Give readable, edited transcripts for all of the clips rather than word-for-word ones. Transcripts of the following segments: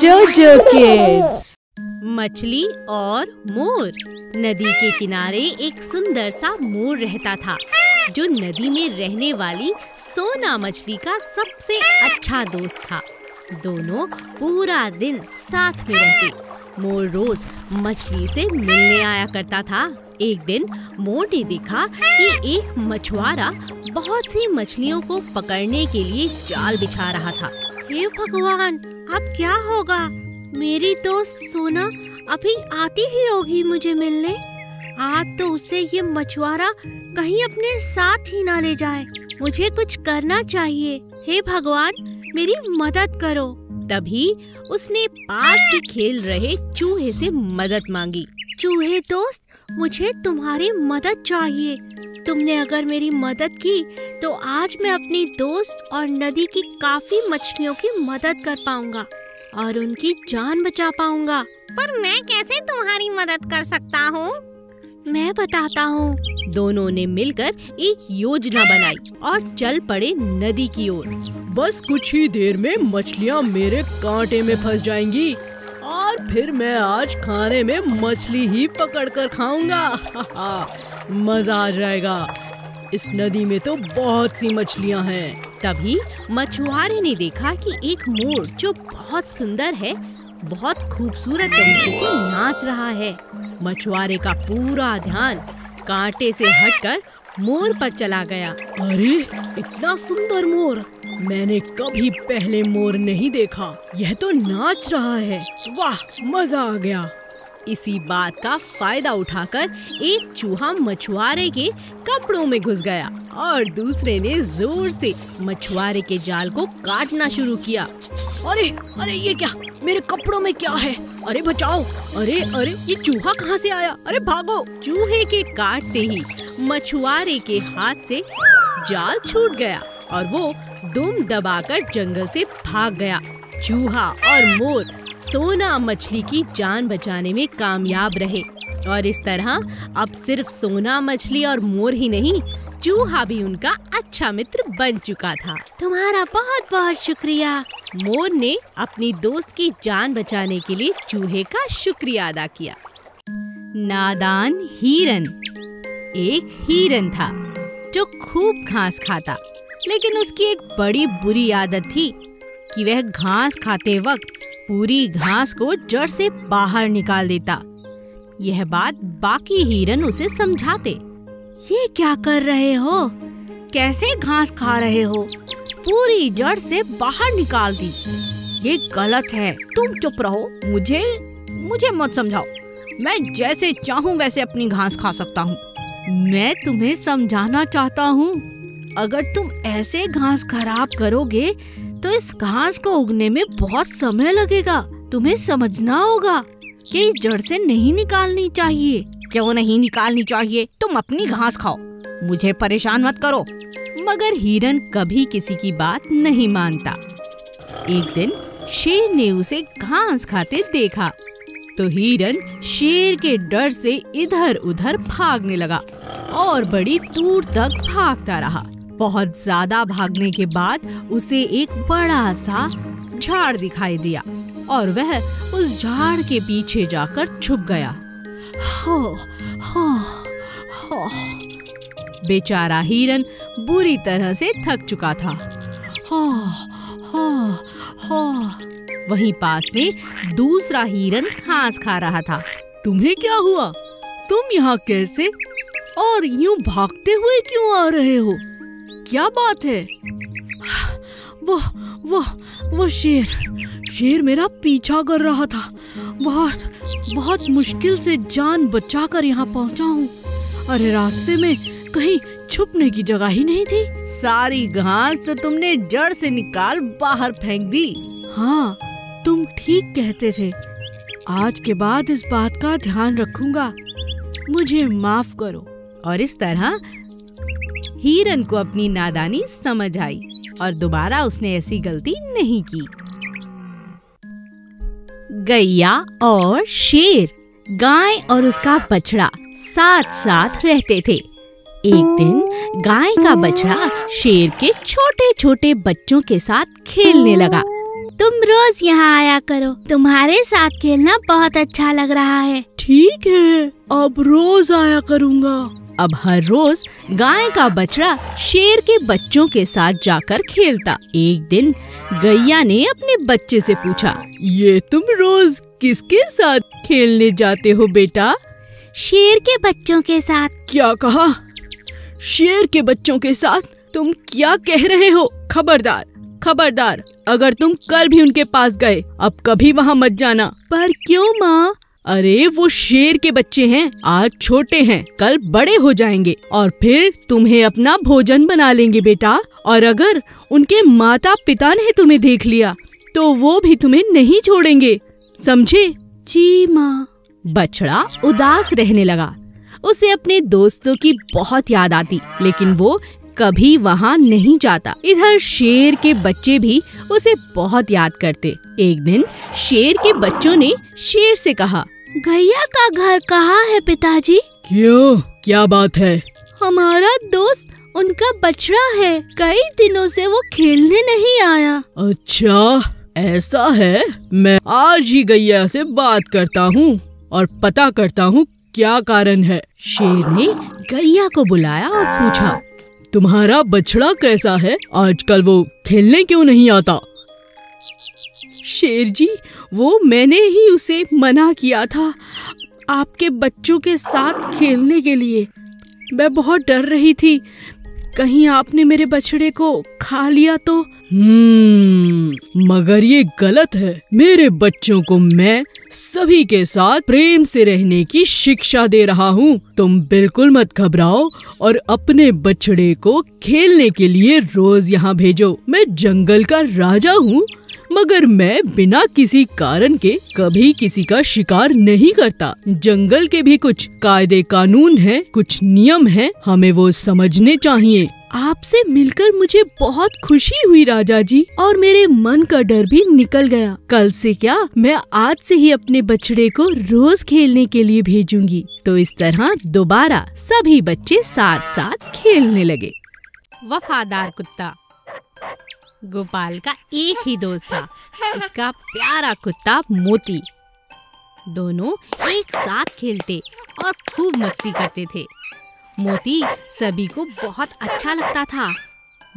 जोजो किड्स। मछली और मोर। नदी के किनारे एक सुंदर सा मोर रहता था जो नदी में रहने वाली सोना मछली का सबसे अच्छा दोस्त था। दोनों पूरा दिन साथ में रहते। मोर रोज मछली से मिलने आया करता था। एक दिन मोर ने देखा कि एक मछुआरा बहुत सी मछलियों को पकड़ने के लिए जाल बिछा रहा था। हे भगवान, अब क्या होगा? मेरी दोस्त सोना अभी आती ही होगी मुझे मिलने। आज तो उसे ये मछुआरा कहीं अपने साथ ही ना ले जाए। मुझे कुछ करना चाहिए। हे भगवान, मेरी मदद करो। तभी उसने पास ही खेल रहे चूहे से मदद मांगी। चूहे दोस्त, मुझे तुम्हारी मदद चाहिए। तुमने अगर मेरी मदद की तो आज मैं अपनी दोस्त और नदी की काफी मछलियों की मदद कर पाऊंगा और उनकी जान बचा पाऊंगा। पर मैं कैसे तुम्हारी मदद कर सकता हूँ? मैं बताता हूँ। दोनों ने मिलकर एक योजना बनाई और चल पड़े नदी की ओर। बस कुछ ही देर में मछलियाँ मेरे कांटे में फंस जाएंगी और फिर मैं आज खाने में मछली ही पकड़कर खाऊंगा। मजा आ जाएगा। इस नदी में तो बहुत सी मछलियाँ हैं। तभी मछुआरे ने देखा कि एक मोर जो बहुत सुंदर है, बहुत खूबसूरत तरीके से नाच रहा है। मछुआरे का पूरा ध्यान कांटे से हटकर मोर पर चला गया। अरे, इतना सुंदर मोर मैंने कभी पहले मोर नहीं देखा। यह तो नाच रहा है। वाह, मजा आ गया। इसी बात का फायदा उठाकर एक चूहा मछुआरे के कपड़ों में घुस गया और दूसरे ने जोर से मछुआरे के जाल को काटना शुरू किया। अरे अरे, ये क्या? मेरे कपड़ों में क्या है? अरे बचाओ! अरे अरे, ये चूहा कहाँ से आया? अरे भागो! चूहे के काटते ही मछुआरे के हाथ से जाल छूट गया और वो दुम दबाकर जंगल से भाग गया। चूहा और मोर सोना मछली की जान बचाने में कामयाब रहे और इस तरह अब सिर्फ सोना मछली और मोर ही नहीं, चूहा भी उनका अच्छा मित्र बन चुका था। तुम्हारा बहुत बहुत शुक्रिया। मोर ने अपनी दोस्त की जान बचाने के लिए चूहे का शुक्रिया अदा किया। नादान हिरन। एक हिरन था जो खूब घास खाता, लेकिन उसकी एक बड़ी बुरी आदत थी कि वह घास खाते वक्त पूरी घास को जड़ से बाहर निकाल देता। यह बात बाकी हिरन उसे समझाते। ये क्या कर रहे हो? कैसे घास खा रहे हो? पूरी जड़ से बाहर निकाल दी। ये गलत है। तुम चुप रहो। मुझे मत समझाओ। मैं जैसे चाहूँ वैसे अपनी घास खा सकता हूँ। मैं तुम्हें समझाना चाहता हूँ, अगर तुम ऐसे घास खराब करोगे तो इस घास को उगने में बहुत समय लगेगा। तुम्हें समझना होगा कि जड़ से नहीं निकालनी चाहिए। क्यों नहीं निकालनी चाहिए? तुम अपनी घास खाओ, मुझे परेशान मत करो। मगर हिरन कभी किसी की बात नहीं मानता। एक दिन शेर ने उसे घास खाते देखा तो हिरन शेर के डर से इधर उधर भागने लगा और बड़ी दूर तक भागता रहा। बहुत ज्यादा भागने के बाद उसे एक बड़ा सा झाड़ दिखाई दिया और वह उस झाड़ के पीछे जाकर छुप गया। हो। बेचारा हिरन बुरी तरह से थक चुका था। हो। वहीं पास में दूसरा हिरन घास खा रहा था। तुम्हें क्या हुआ? तुम यहाँ कैसे और यूं भागते हुए क्यों आ रहे हो? क्या बात है? वो शेर मेरा पीछा कर रहा था। बहुत मुश्किल से जान बचाकर यहाँ पहुँचा हूँ। अरे, रास्ते में कहीं छुपने की जगह ही नहीं थी। सारी घास तो तुमने जड़ से निकाल बाहर फेंक दी। हाँ, तुम ठीक कहते थे। आज के बाद इस बात का ध्यान रखूंगा। मुझे माफ करो। और इस तरह हिरन को अपनी नादानी समझ आई और दोबारा उसने ऐसी गलती नहीं की। गैया और शेर। गाय और उसका बछड़ा साथ साथ रहते थे। एक दिन गाय का बछड़ा शेर के छोटे छोटे बच्चों के साथ खेलने लगा। तुम रोज यहाँ आया करो, तुम्हारे साथ खेलना बहुत अच्छा लग रहा है। ठीक है, अब रोज आया करूँगा। अब हर रोज गाय का बछड़ा शेर के बच्चों के साथ जाकर खेलता। एक दिन गैया ने अपने बच्चे से पूछा, ये तुम रोज किसके साथ खेलने जाते हो बेटा? शेर के बच्चों के साथ। क्या कहा? शेर के बच्चों के साथ? तुम क्या कह रहे हो? खबरदार खबरदार, अगर तुम कल भी उनके पास गए, अब कभी वहाँ मत जाना। पर क्यों माँ? अरे वो शेर के बच्चे हैं, आज छोटे हैं, कल बड़े हो जाएंगे और फिर तुम्हें अपना भोजन बना लेंगे बेटा। और अगर उनके माता पिता ने तुम्हें देख लिया तो वो भी तुम्हें नहीं छोड़ेंगे, समझे? जी माँ। बछड़ा उदास रहने लगा। उसे अपने दोस्तों की बहुत याद आती, लेकिन वो कभी वहाँ नहीं जाता। इधर शेर के बच्चे भी उसे बहुत याद करते। एक दिन शेर के बच्चों ने शेर से कहा, गैया का घर कहाँ है पिताजी? क्यों, क्या बात है? हमारा दोस्त उनका बछड़ा है, कई दिनों से वो खेलने नहीं आया। अच्छा ऐसा है, मैं आज ही गैया से बात करता हूँ और पता करता हूँ क्या कारण है। शेर ने गैया को बुलाया और पूछा, तुम्हारा बछड़ा कैसा है? आजकल वो खेलने क्यों नहीं आता? शेर जी, वो मैंने ही उसे मना किया था आपके बच्चों के साथ खेलने के लिए। मैं बहुत डर रही थी, कहीं आपने मेरे बछड़े को खा लिया तो। मगर ये गलत है। मेरे बच्चों को मैं सभी के साथ प्रेम से रहने की शिक्षा दे रहा हूँ। तुम बिल्कुल मत घबराओ और अपने बछड़े को खेलने के लिए रोज यहाँ भेजो। मैं जंगल का राजा हूँ, मगर मैं बिना किसी कारण के कभी किसी का शिकार नहीं करता। जंगल के भी कुछ कायदे कानून हैं, कुछ नियम हैं, हमें वो समझने चाहिए। आपसे मिलकर मुझे बहुत खुशी हुई राजा जी, और मेरे मन का डर भी निकल गया। कल से क्या, मैं आज से ही अपने बछड़े को रोज खेलने के लिए भेजूंगी। तो इस तरह दोबारा सभी बच्चे साथ साथ खेलने लगे। वफादार कुत्ता। गोपाल का एक ही दोस्त था, उसका प्यारा कुत्ता मोती। दोनों एक साथ खेलते और खूब मस्ती करते थे। मोती सभी को बहुत अच्छा लगता था।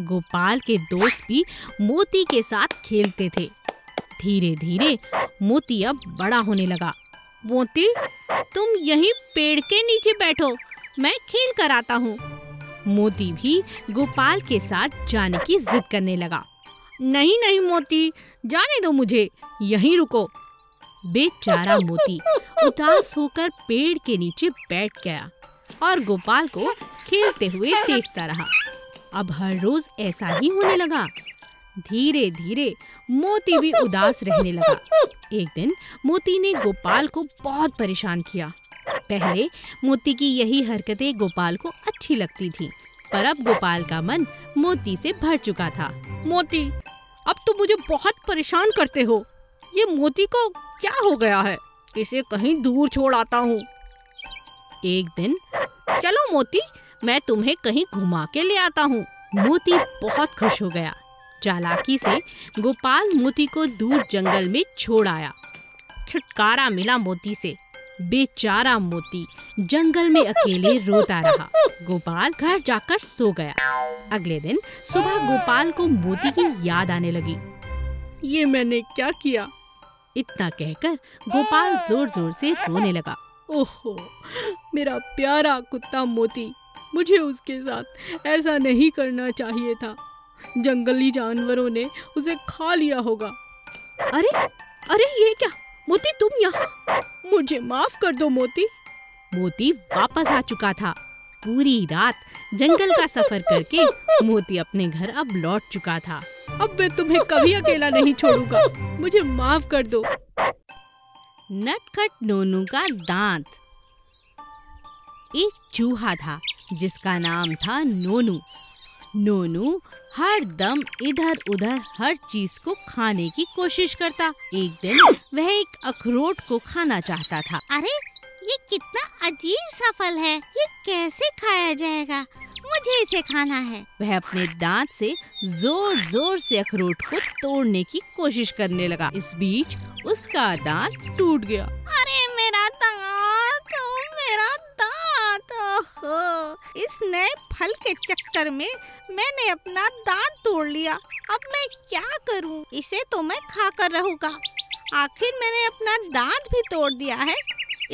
गोपाल के दोस्त भी मोती के साथ खेलते थे। धीरे धीरे मोती अब बड़ा होने लगा। मोती, तुम यहीं पेड़ के नीचे बैठो, मैं खेल कर आता हूँ। मोती भी गोपाल के साथ जाने की जिद करने लगा। नहीं नहीं मोती, जाने दो मुझे, यहीं रुको। बेचारा मोती उदास होकर पेड़ के नीचे बैठ गया और गोपाल को खेलते हुए देखता रहा। अब हर रोज ऐसा ही होने लगा। धीरे धीरे मोती भी उदास रहने लगा। एक दिन मोती ने गोपाल को बहुत परेशान किया। पहले मोती की यही हरकतें गोपाल को अच्छी लगती थी, पर अब गोपाल का मन मोती से भर चुका था। मोती, अब तुम मुझे बहुत परेशान करते हो। ये मोती को क्या हो गया है? इसे कहीं दूर छोड़ आता हूँ। एक दिन, चलो मोती, मैं तुम्हें कहीं घुमा के ले आता हूँ। मोती बहुत खुश हो गया। चालाकी से गोपाल मोती को दूर जंगल में छोड़ आया। छुटकारा मिला मोती से। बेचारा मोती जंगल में अकेले रोता रहा। गोपाल घर जाकर सो गया। अगले दिन सुबह गोपाल को मोती की याद आने लगी। ये मैंने क्या किया? इतना कहकर गोपाल जोर जोर से रोने लगा। ओहो, मेरा प्यारा कुत्ता मोती, मुझे उसके साथ ऐसा नहीं करना चाहिए था। जंगली जानवरों ने उसे खा लिया होगा। अरे अरे, ये क्या? मोती, तुम यहाँ? मुझे माफ कर दो मोती। मोती वापस आ चुका था। पूरी रात जंगल का सफर करके मोती अपने घर अब लौट चुका था। अब मैं तुम्हें कभी अकेला नहीं छोड़ूंगा, मुझे माफ कर दो। नटखट नोनू का दांत। एक चूहा था जिसका नाम था नोनू। नोनू हर दम इधर उधर हर चीज को खाने की कोशिश करता। एक दिन वह एक अखरोट को खाना चाहता था। अरे, ये कितना अजीब सा फल है, ये कैसे खाया जाएगा? मुझे इसे खाना है। वह अपने दांत से जोर जोर से अखरोट को तोड़ने की कोशिश करने लगा। इस बीच उसका दांत टूट गया। अरे मेरा दांत, मेरा दांत, ओह! इस नए फल के चक्कर में मैंने अपना दांत तोड़ लिया। अब मैं क्या करूं? इसे तो मैं खाकर रहूंगा। आखिर मैंने अपना दांत भी तोड़ दिया है।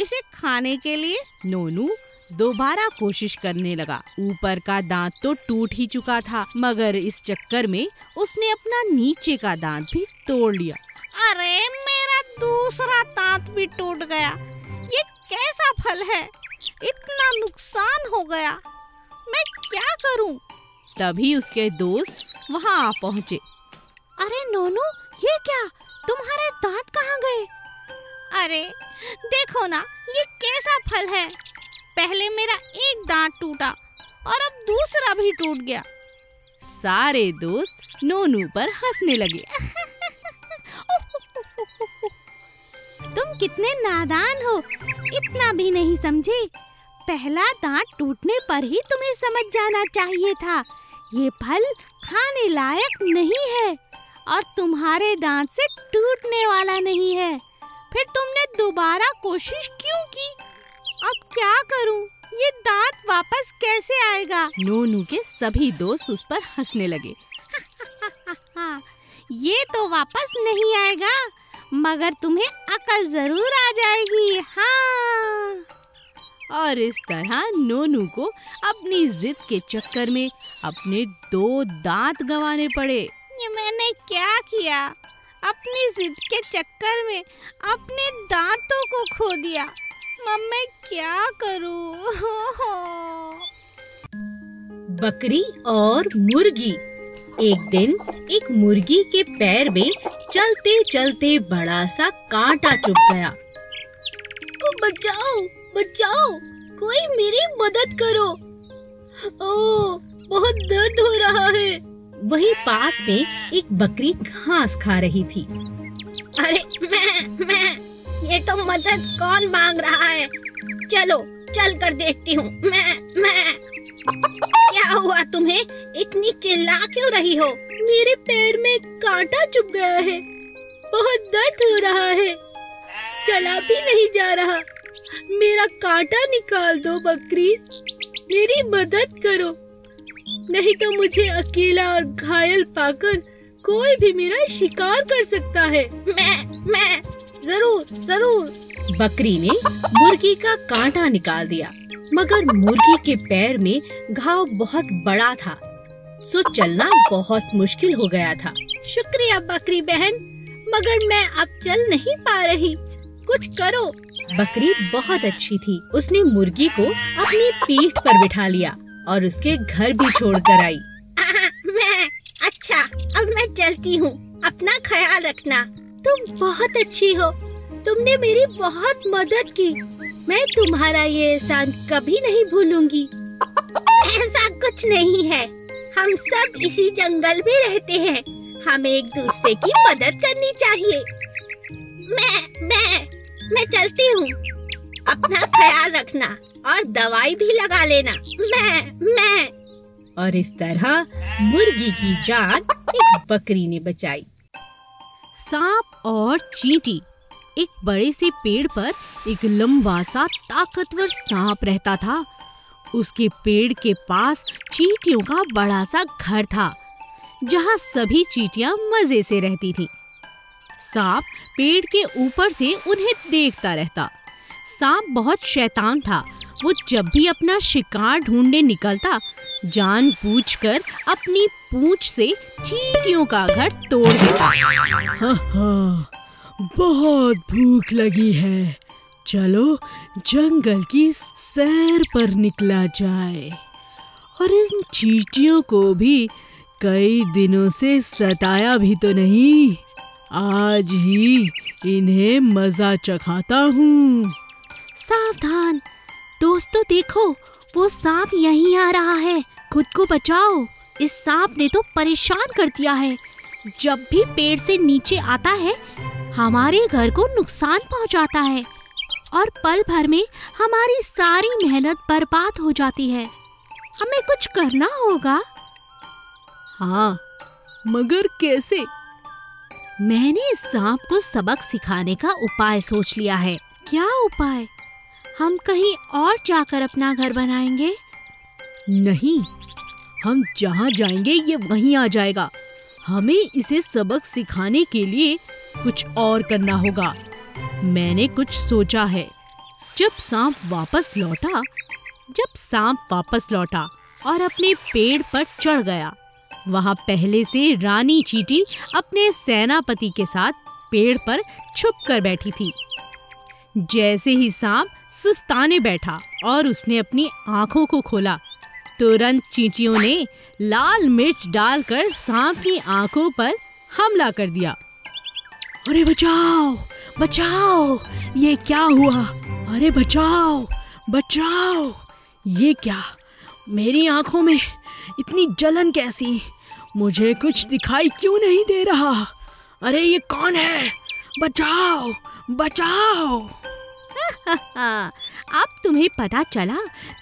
इसे खाने के लिए नोनू दोबारा कोशिश करने लगा। ऊपर का दांत तो टूट ही चुका था, मगर इस चक्कर में उसने अपना नीचे का दांत भी तोड़ लिया। अरे मेरा दूसरा दांत भी टूट गया। ये कैसा फल है? इतना नुकसान हो गया, मैं क्या करूं? तभी उसके दोस्त वहाँ आ पहुँचे। अरे नोनू, ये क्या, तुम्हारे दांत कहाँ गए? अरे देखो ना, ये कैसा फल है। पहले मेरा एक दांत टूटा और अब दूसरा भी टूट गया। सारे दोस्त नोनू पर हंसने लगे। तुम कितने नादान हो, इतना भी नहीं समझे। पहला दांत टूटने पर ही तुम्हें समझ जाना चाहिए था ये फल खाने लायक नहीं है और तुम्हारे दांत से टूटने वाला नहीं है। फिर तुमने दोबारा कोशिश क्यों की? अब क्या करूं? ये दांत वापस कैसे आएगा? नोनू के सभी दोस्त उस पर हंसने लगे। ये तो वापस नहीं आएगा, मगर तुम्हें अकल जरूर आ जाएगी। हाँ। और इस तरह नोनू को अपनी जिद के चक्कर में अपने दो दांत गंवाने पड़े। ये मैंने क्या किया? अपनी जिद के चक्कर में अपने दांतों को खो दिया। मम्मी, क्या करूं? बकरी और मुर्गी। एक दिन एक मुर्गी के पैर में चलते चलते बड़ा सा कांटा चुभ गया। ओ बचाओ, बचाओ, कोई मेरी मदद करो। ओ, बहुत दर्द हो रहा है। वहीं पास में एक बकरी घास खा रही थी। अरे मैं ये तो मदद कौन मांग रहा है? चलो चल कर देखती हूँ। मैं क्या हुआ तुम्हें? इतनी चिल्ला क्यों रही हो? मेरे पैर में कांटा चुभ गया है, बहुत दर्द हो रहा है, चला भी नहीं जा रहा। मेरा कांटा निकाल दो बकरी, मेरी मदद करो, नहीं तो मुझे अकेला और घायल पाकर कोई भी मेरा शिकार कर सकता है। मैं जरूर जरूर। बकरी ने मुर्गी का कांटा निकाल दिया, मगर मुर्गी के पैर में घाव बहुत बड़ा था, सो चलना बहुत मुश्किल हो गया था। शुक्रिया बकरी बहन, मगर मैं अब चल नहीं पा रही, कुछ करो। बकरी बहुत अच्छी थी, उसने मुर्गी को अपनी पीठ पर बिठा लिया और उसके घर भी छोड़ कर आई। मैं अच्छा, अब मैं चलती हूँ, अपना ख्याल रखना। तुम बहुत अच्छी हो, तुमने मेरी बहुत मदद की, मैं तुम्हारा ये एहसान कभी नहीं भूलूंगी। ऐसा कुछ नहीं है, हम सब इसी जंगल में रहते हैं, हमें एक दूसरे की मदद करनी चाहिए। मैं चलती हूँ, अपना ख्याल रखना और दवाई भी लगा लेना। मैं और इस तरह मुर्गी की जान एक बकरी ने बचाई। सांप और चींटी। एक बड़े से पेड़ पर एक लंबा सा ताकतवर सांप रहता था। उसके पेड़ के पास चींटियों का बड़ा सा घर था, जहाँ सभी चींटियाँ मजे से रहती थीं। सांप पेड़ के ऊपर से उन्हें देखता रहता। सांप बहुत शैतान था, वो जब भी अपना शिकार ढूंढने निकलता, जानबूझकर अपनी पूंछ से चींटियों का घर तोड़ देता। बहुत भूख लगी है, चलो जंगल की सैर पर निकला जाए। और इन चींटियों को भी कई दिनों से सताया भी तो नहीं, आज ही इन्हें मजा चखाता हूँ। सावधान दोस्तों, देखो वो सांप यहीं आ रहा है, खुद को बचाओ। इस सांप ने तो परेशान कर दिया है, जब भी पेड़ से नीचे आता है हमारे घर को नुकसान पहुंचाता है और पल भर में हमारी सारी मेहनत बर्बाद हो जाती है। हमें कुछ करना होगा। हाँ, मगर कैसे? मैंने सांप को सबक सिखाने का उपाय सोच लिया है। क्या उपाय? हम कहीं और जाकर अपना घर बनाएंगे? नहीं, हम जहाँ जाएंगे ये वहीं आ जाएगा। हमें इसे सबक सिखाने के लिए कुछ और करना होगा। मैंने कुछ सोचा है। जब सांप वापस लौटा और अपने पेड़ पर चढ़ गया, वहाँ पहले से रानी चींटी अपने सेनापति के साथ पेड़ पर छुप कर बैठी थी। जैसे ही सांप सुस्ताने बैठा और उसने अपनी आँखों को खोला, तुरंत चींटियों ने लाल मिर्च डालकर सांप की आँखों पर हमला कर दिया। अरे बचाओ बचाओ, ये क्या हुआ? अरे बचाओ बचाओ, ये क्या? मेरी आँखों में इतनी जलन कैसी? मुझे कुछ दिखाई क्यों नहीं दे रहा? अरे ये कौन है? बचाओ बचाओ। अब तुम्हें पता चला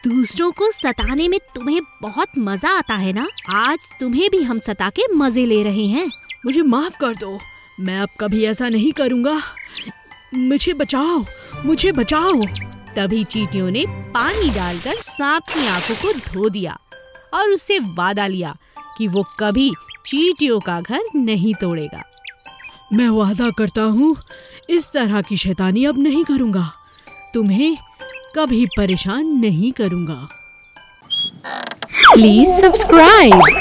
दूसरों को सताने में तुम्हें बहुत मजा आता है ना? आज तुम्हें भी हम सता के मजे ले रहे हैं। मुझे माफ कर दो, मैं अब कभी ऐसा नहीं करूँगा। मुझे बचाओ मुझे बचाओ। तभी चींटियों ने पानी डालकर सांप की आंखों को धो दिया और उससे वादा लिया कि वो कभी चींटियों का घर नहीं तोड़ेगा। मैं वादा करता हूँ, इस तरह की शैतानी अब नहीं करूँगा। तुम्हें कभी परेशान नहीं करूँगा। Please subscribe.